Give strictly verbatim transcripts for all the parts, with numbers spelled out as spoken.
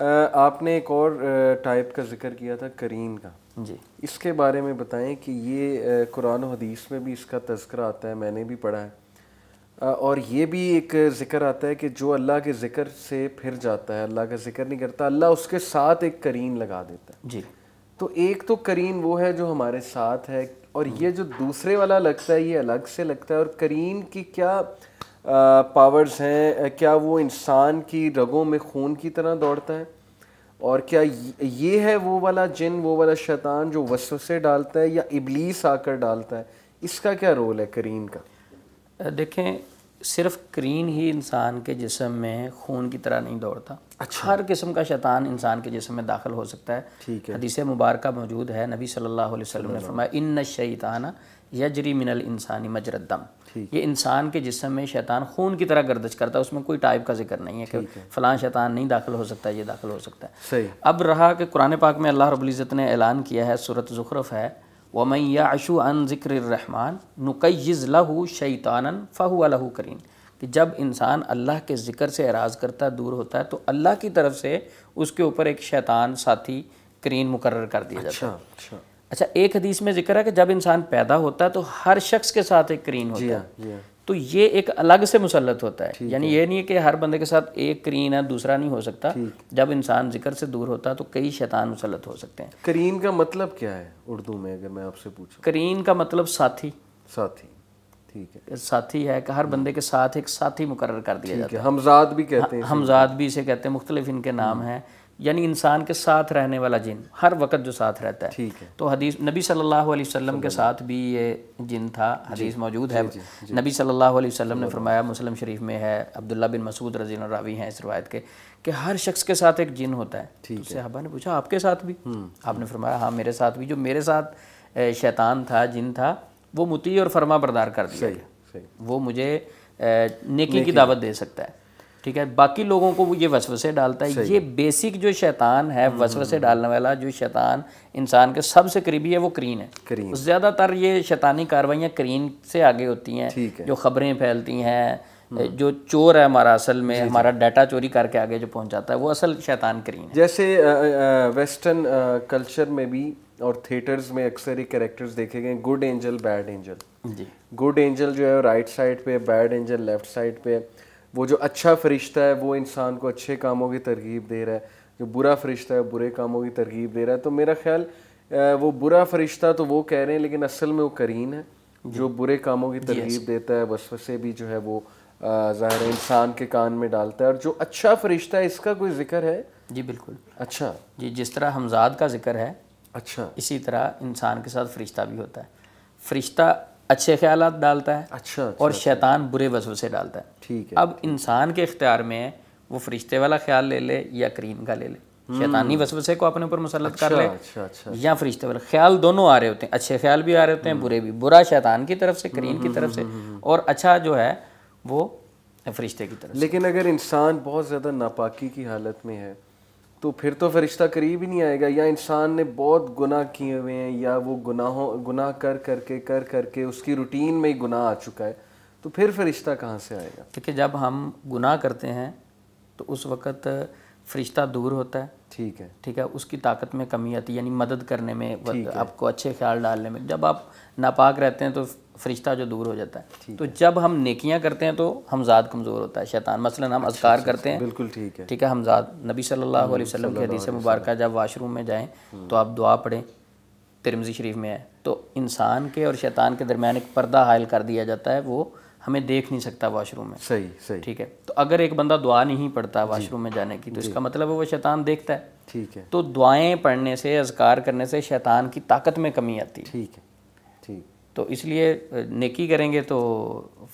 आपने एक और टाइप का जिक्र किया था करीन का जी, इसके बारे में बताएं कि ये कुरान और हदीस में भी इसका तज़किरा आता है, मैंने भी पढ़ा है, और ये भी एक ज़िक्र आता है कि जो अल्लाह के ज़िक्र से फिर जाता है, अल्लाह का ज़िक्र नहीं करता, अल्लाह उसके साथ एक करीन लगा देता है जी। तो एक तो करीन वो है जो हमारे साथ है, और ये जो दूसरे वाला लगता है ये अलग से लगता है। और करीन की क्या पावर्स हैं, क्या वो इंसान की रगों में खून की तरह दौड़ता है, और क्या ये है वो वाला जिन, वो वाला शैतान जो वसवसे डालता है या इबलीस आकर डालता है, इसका क्या रोल है करीन का? देखें, सिर्फ करीन ही इंसान के जिस्म में खून की तरह नहीं दौड़ता। अच्छा। हर किस्म का शैतान इंसान के जिस्म में दाखिल हो सकता है। ठीक है। हदीस मुबारक मौजूद है, नबी सल्लल्लाहु अलैहि वसल्लम ने फरमाया इन्न शैतान यजरी मिनल इंसानी मजरद दम, ये इंसान के जिस्म में शैतान खून की तरह गर्दश करता है, उसमें कोई टाइप का जिक्र नहीं है कि फ़लाँ शैतान नहीं दाखिल हो सकता, ये दाखिल हो सकता है। सही। अब रहा कि कुरान पाक में अल्लाह रब्बुल इज़्ज़त ने ऐलान किया है, सूरत ज़ुखरुफ़ है, वमन याशु अन ज़िक्रिर्रहमान नुकय्यिज़ लहू शैतानन फहुव लहू करीन, कि जब इंसान अल्लाह के ज़िक्र से एराज़ करता, दूर होता है, तो अल्लाह की तरफ से उसके ऊपर एक शैतान साथी करीन मुकर्रर कर दिया जाता है। अच्छा अच्छा। एक हदीस में जिक्र है कि जब इंसान पैदा होता है तो हर शख्स के साथ एक करीन होता है, तो ये एक अलग से मुसल्लत होता है, यानी ये नहीं है कि हर बंदे के साथ एक करीन है, दूसरा नहीं हो सकता। जब इंसान जिक्र से दूर होता है तो कई शैतान मुसल्लत हो सकते हैं। करीन का मतलब क्या है उर्दू में, अगर मैं आपसे पूछूं? करीन का मतलब साथी। साथी, ठीक है। साथी है कि हर बंदे के साथ एक साथी मुकर्रर कर दिया जाता है। हमजाद भी कहते हैं, हमजाद भी इसे कहते हैं, मुख्तलिफ इनके नाम हैं, यानी इंसान के साथ रहने वाला जिन, हर वक्त जो साथ रहता है। ठीक है। तो हदीस नबी सल्लल्लाहु अलैहि वसल्लम के साथ भी ये जिन था, हदीस मौजूद है। जी, जी, नबी सल्लल्लाहु अलैहि वसल्लम ने फरमाया, मुस्लिम शरीफ में है, अब्दुल्ला बिन मसूद रज़ी अल्लाह रावी हैं इस रवायत के, कि हर शख्स के साथ एक जिन होता है। तो सहाबा ने पूछा आपके साथ भी? आपने फरमाया हाँ मेरे साथ भी। जो मेरे साथ शैतान था, जिन था, वो मुती और फरमा बरदार कर दिया गया, वो मुझे नेकी की दावत दे सकता है। ठीक है। बाकी लोगों को वो ये वसवसे डालता है। ये बेसिक जो शैतान है, वसवसे डालने वाला जो शैतान इंसान के सबसे करीबी है, वो करीन है। ज़्यादातर ये शैतानी कार्रवाइयाँ करीन से आगे होती हैं, जो खबरें फैलती हैं, जो चोर है हमारा, असल में हमारा डाटा चोरी करके आगे जो पहुंचाता है, वो असल शैतान करीन है। जैसे वेस्टर्न कल्चर में भी और थिएटर्स में अक्सर ही कैरेक्टर्स देखे गए, गुड एंजल, बैड एंजल। जी। गुड एंजल जो है राइट साइड पे, बैड एंजल लेफ्ट साइड पे। वो जो अच्छा फरिश्ता है वो इंसान को अच्छे कामों की तरगीब दे रहा है, जो बुरा फरिश्ता है बुरे कामों की तरगीब दे रहा है। तो मेरा ख्याल वो बुरा फरिश्ता तो वो कह रहे हैं, लेकिन असल में वो करीन है जो बुरे कामों की तरगीब देता है, वसवसे भी जो है वो ज़ाहिर इंसान के कान में डालता है। और जो अच्छा फरिश्ता है, इसका कोई जिक्र है? जी बिल्कुल। अच्छा जी, जिस तरह हमजाद का जिक्र है, अच्छा, इसी तरह इंसान के साथ फरिश्ता भी होता है। फरिश्ता अच्छे ख्यालात डालता है, अच्छा, अच्छा, और शैतान अच्छा, बुरे वसवसे डालता है। ठीक है। अब इंसान के इख्तियार में है वो फरिश्ते वाला ख्याल ले ले या करीन का ले ले, शैतानी वसवसे को अपने ऊपर मुसल्लत अच्छा, कर ले अच्छा, अच्छा, या फरिश्ते वाला ख्याल। दोनों आ रहे होते हैं, अच्छे ख्याल भी आ रहे होते हैं, बुरे भी। बुरा शैतान की तरफ से, करीन की तरफ से, और अच्छा जो है वो फरिश्ते की तरफ। लेकिन अगर इंसान बहुत ज़्यादा नापाकी की हालत में है तो फिर तो फरिश्ता करीब ही नहीं आएगा, या इंसान ने बहुत गुनाह किए हुए हैं, या वो गुनाहों गुनाह कर करके कर करके उसकी रूटीन में ही गुनाह आ चुका है, तो फिर फरिश्ता कहाँ से आएगा? क्योंकि जब हम गुनाह करते हैं तो उस वक़्त फरिश्ता दूर होता है। ठीक है। ठीक है। उसकी ताकत में कमी आती है, यानी मदद करने में, आपको अच्छे ख्याल डालने में। जब आप नापाक रहते हैं तो फरिश्ता जो दूर हो जाता है। तो जब हम नेकियां करते हैं तो हमजाद कमज़ोर होता है, शैतान। मसलन हम अज़कार करते हैं, बिल्कुल ठीक है, ठीक है, हमजाद। नबी सल्लल्लाहु अलैहि वसल्लम की हदीस मुबारक, जब वाशरूम में जाएँ तो आप दुआ पढ़ें, तिरमिज़ी शरीफ में है। तो इंसान के और शैतान के दरमियान एक पर्दा हायल कर दिया जाता है, वो हमें देख नहीं सकता वाशरूम में। सही सही। ठीक है। तो अगर एक बंदा दुआ नहीं पढ़ता वाशरूम में जाने की, तो इसका मतलब है वो शैतान देखता है। ठीक है। तो दुआएं पढ़ने से, अज़कार करने से शैतान की ताकत में कमी आती है। ठीक है। ठीक। तो इसलिए नेकी करेंगे तो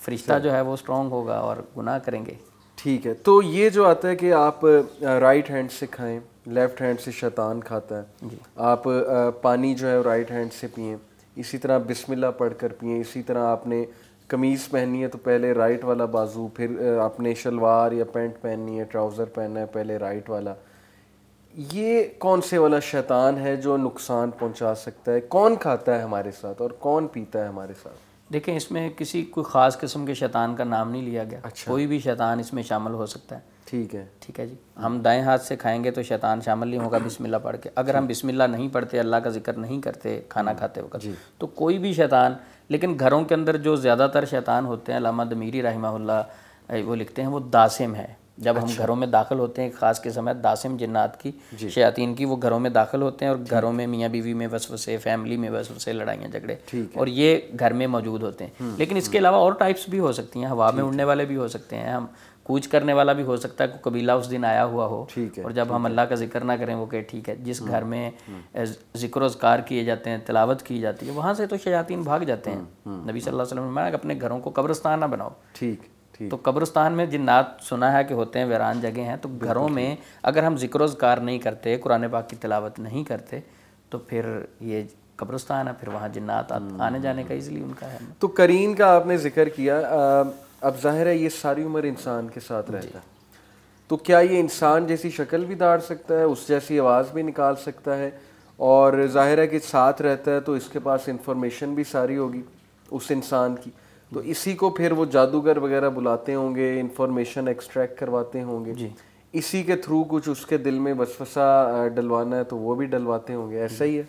फरिश्ता जो है वो स्ट्रॉन्ग होगा, और गुनाह करेंगे। ठीक है। तो ये जो आता है कि आप राइट हैंड से खाएं, लेफ़्ट हैंड से शैतान खाता है। आप पानी जो है राइट हैंड से पिएँ, इसी तरह बिस्मिल्लाह पढ़कर पिएँ, इसी तरह आपने कमीज़ पहननी है तो पहले राइट वाला बाजू, फिर आपने शलवार या पैंट पहननी है, ट्राउज़र पहनना है, पहले राइट वाला। ये कौन से वाला शैतान है जो नुकसान पहुंचा सकता है? कौन खाता है हमारे साथ और कौन पीता है हमारे साथ? देखें इसमें किसी कोई ख़ास किस्म के शैतान का नाम नहीं लिया गया। अच्छा। कोई भी शैतान इसमें शामिल हो सकता है। ठीक है, ठीक है जी। हम दाएं हाथ से खाएंगे तो शैतान शामिल नहीं होगा बिस्मिल्लाह पढ़ के। अगर हम बिस्मिल्लाह नहीं पढ़ते, अल्लाह का जिक्र नहीं करते खाना खाते वक्त, तो कोई भी शैतान। लेकिन घरों के अंदर जो ज़्यादातर शैतान होते हैं, अल्लामा दमीरी रहमतुल्लाह वो लिखते हैं, वो दासिम है। जब अच्छा। हम घरों में दाखिल होते हैं, एक ख़ास किस्म है दासिम जिन्नात की, शयातीन की, वो घरों में दाखिल होते हैं और घरों में मियाँ बीवी में वसवसे, फैमिली में वसवसे, लड़ाइयाँ झगड़े, और ये घर में मौजूद होते हैं। लेकिन इसके अलावा और टाइप्स भी हो सकती हैं। हवा में उड़ने वाले भी हो सकते हैं, हम कूच करने वाला भी हो सकता है, कबीला उस दिन आया हुआ हो। ठीक है, और जब हम अल्लाह का जिक्र ना करें वो कहे ठीक है। जिस घर में जिक्र अज़कार किए जाते हैं, तिलावत की जाती है, वहाँ से तो शयातीन भाग जाते हैं। नबी सल्लल्लाहु अलैहि वसल्लम ने फरमाया अपने घरों को कब्रिस्तान ना बनाओ। ठीक, तो कब्रिस्तान में जिन्नात सुना है कि होते हैं, वीरान जगह हैं। तो घरों में अगर हम जिक्र अज़कार नहीं करते, कुरान पाक की तिलावत नहीं करते, तो फिर ये कब्रिस्तान है, फिर वहाँ जिन्नात आने जाने का इज़िली उनका है। तो करीन का आपने जिक्र किया, अब जाहिर है ये सारी उम्र इंसान के साथ रहता है, तो क्या ये इंसान जैसी शक्ल भी दाड़ सकता है, उस जैसी आवाज़ भी निकाल सकता है, और जाहिर है कि साथ रहता है तो इसके पास इंफॉर्मेशन भी सारी होगी उस इंसान की, तो इसी को फिर वो जादूगर वगैरह बुलाते होंगे, इंफॉर्मेशन एक्सट्रैक्ट करवाते होंगे जी। इसी के थ्रू कुछ उसके दिल में वसवसा डलवाना है तो वो भी डलवाते होंगे, ऐसा ही है।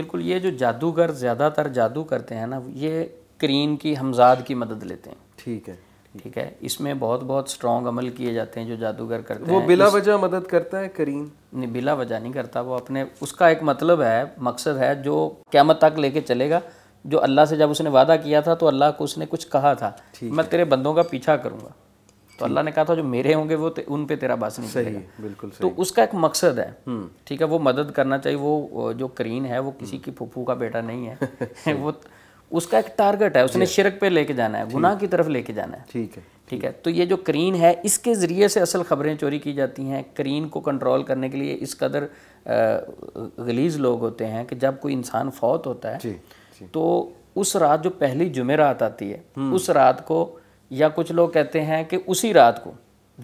बिल्कुल, ये जो जादूगर ज़्यादातर जादू करते हैं ना, ये करीन की हमजाद की मदद लेते हैं। ठीक है, ठीक है। इसमें बहुत बहुत स्ट्रॉन्ग अमल किए जाते हैं जो जादूगर करते हैं। वो बिला वजह मदद करता है करीन? नहीं, बिला वजह नहीं करता वो, अपने उसका एक मतलब है, मकसद है जो क़यामत तक लेके चलेगा। जो अल्लाह से जब उसने वादा किया था तो अल्लाह को उसने कुछ कहा था, मैं तेरे बंदों का पीछा करूंगा, तो अल्लाह ने कहा था जो मेरे होंगे वो ते, उन पे तेरा बास नहीं चलेगा। बिल्कुल सही। तो उसका एक मकसद है, ठीक है, वो मदद करना चाहिए। वो जो करीन है वो किसी की फूफू का बेटा नहीं है वो उसका एक टारगेट है, उसने शिरक पे लेके जाना है, गुनाह की तरफ लेके जाना है। ठीक है, ठीक है। तो ये जो करीन है, इसके ज़रिए से असल ख़बरें चोरी की जाती हैं। करीन को कंट्रोल करने के लिए इस कदर गलीज़ लोग होते हैं कि जब कोई इंसान फौत होता है तो उस रात जो पहली जुमे रात आती है, उस रात को, या कुछ लोग कहते हैं कि उसी रात को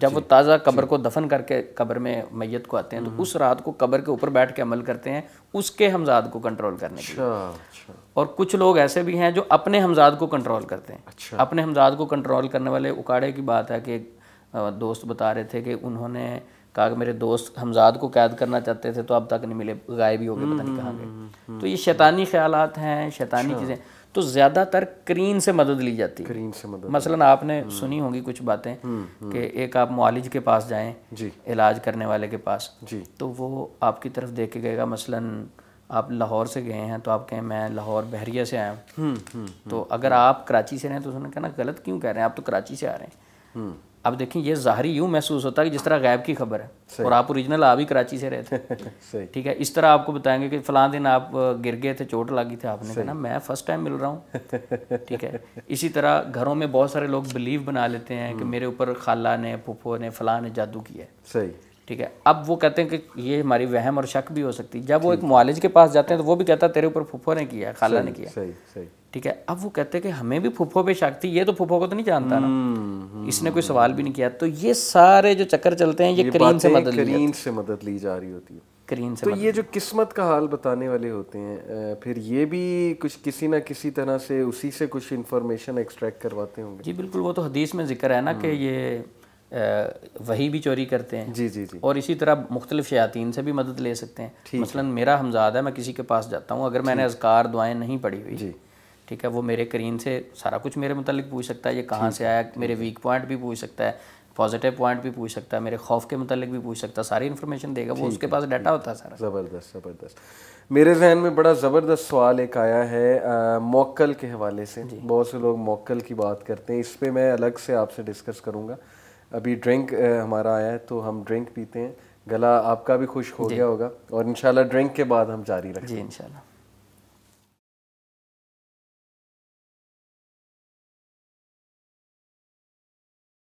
जब वो ताज़ा कब्र को दफन करके कब्र में मैयत को आते हैं, तो उस रात को कब्र के ऊपर बैठ के अमल करते हैं उसके हमजाद को कंट्रोल करने के लिए। और कुछ लोग ऐसे भी हैं जो अपने हमजाद को कंट्रोल करते हैं। अपने हमजाद को कंट्रोल करने वाले उकाड़े की बात है कि एक दोस्त बता रहे थे कि उन्होंने कहा कि मेरे दोस्त हमजाद को कैद करना चाहते थे तो अब तक नहीं मिले, गायब ही हो गए, पता नहीं कहाँ गए। तो ये शैतानी ख्यालात हैं, शैतानी चीज़ें, तो ज़्यादातर करीन से मदद ली जाती है। करीन से मदद मसलन आपने सुनी होंगी कुछ बातें कि एक आप मुआलिज के पास जाएं, इलाज करने वाले के पास, तो वो आपकी तरफ देख के गएगा। मसलन आप लाहौर से गए हैं तो आप कहें मैं लाहौर बहरिया से आया हूँ, तो अगर आप कराची से रहें तो उन्होंने कहा ना गलत क्यों कह रहे हैं, आप तो कराची से आ रहे हैं। अब देखें ये ज़ाहरी यूँ महसूस होता है कि जिस तरह गैब की खबर है, और आप ओरिजिनल आप ही कराची से रहे थे। ठीक है, इस तरह आपको बताएंगे कि फ़लाँ दिन आप गिर गए थे, चोट लगी थी, आपने कहा ना मैं फ़र्स्ट टाइम मिल रहा हूँ। ठीक है, इसी तरह घरों में बहुत सारे लोग बिलीव बना लेते हैं कि मेरे ऊपर खाला ने, फूफो ने, फ़लाँ ने जादू किया है। सही, ठीक है। अब वो कहते हैं कि ये हमारी वहम और शक भी हो सकती है। जब वो एक मुआलिज के पास जाते हैं तो वो भी कहता है तेरे ऊपर फूफो ने किया, खाला ने किया। सही सही, ठीक है। अब वो कहते हैं कि हमें भी फूफो पे शक थी, ये तो फूफो को तो नहीं जानता ना, इसने कोई सवाल भी नहीं किया। तो ये सारे जो चक्कर चलते हैं ये, ये करीन से मदद करीन से मदद ली जा रही होती है। करीन से तो ये जो किस्मत का हाल बताने वाले होते हैं, फिर ये भी कुछ किसी ना किसी तरह से उसी से कुछ इंफॉर्मेशन एक्सट्रैक्ट करवाते होंगे। जी बिल्कुल, वो तो हदीस में जिक्र है ना कि ये वही भी चोरी करते हैं। जी जी जी। और इसी तरह मुख्तलिफ शयातीन से भी मदद ले सकते हैं। मसलन मेरा हमजाद है, मैं किसी के पास जाता हूँ, अगर मैंने अज़कार दुआएं नहीं पढ़ी हुई, ठीक है, वो मेरे करीन से सारा कुछ मेरे मुतालिक पूछ सकता है। ये कहाँ से आया, मेरे वीक पॉइंट भी पूछ सकता है, पॉजिटिव पॉइंट भी पूछ सकता है, मेरे खौफ के मुतालिक भी पूछ सकता है, सारी इन्फॉर्मेशन देगा वो, उसके पास डाटा होता है सारा। ज़बरदस्त ज़बरदस्त। मेरे जहन में बड़ा ज़बरदस्त सवाल एक आया है मौक्कल के हवाले से। बहुत से लोग मौक्कल की बात करते हैं, इस पर मैं अलग से आपसे डिस्कस करूँगा। अभी ड्रिंक हमारा आया है तो हम ड्रिंक पीते हैं, गला आपका भी खुश हो गया होगा, और इंशाल्लाह ड्रिंक के बाद हम जारी रखेंगे इंशाल्लाह।